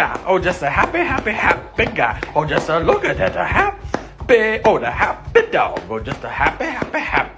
guy. Oh, just a happy, happy, happy guy. Oh, just a look at that, a happy. Oh, the happy dog. Oh, just a happy, happy, happy.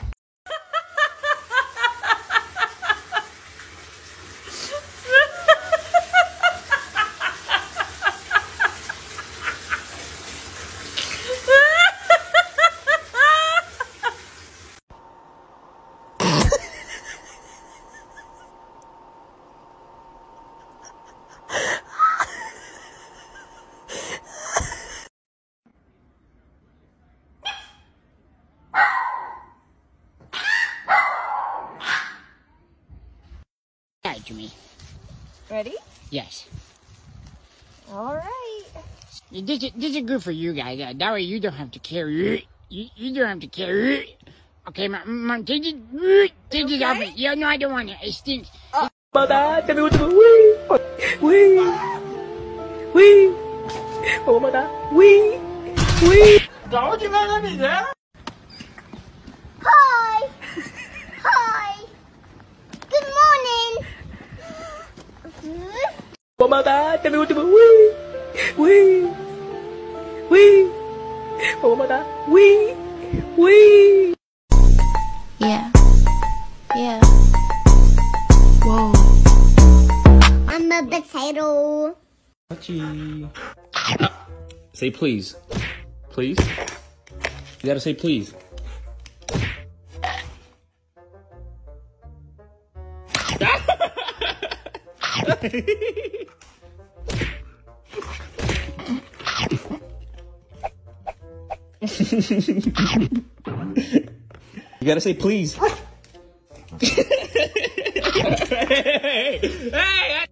Ready? Yes. All right. This is good for you guys. That way you don't have to carry. You don't have to carry. Okay, mom, take this off me. Yeah, no, I don't want it. It stinks. Mother, tell me what to do. Wee, wee, wee. Oh, mother, wee, wee. Don't you let me down? Hi. Hi. Good morning. Oh, mother, tell me what to do. Wee, wee, wee. Oh, mother, wee, wee. Yeah, yeah. Whoa. I'm a potato. Say please, please. You gotta say please. You gotta say please. Hey, hey, hey.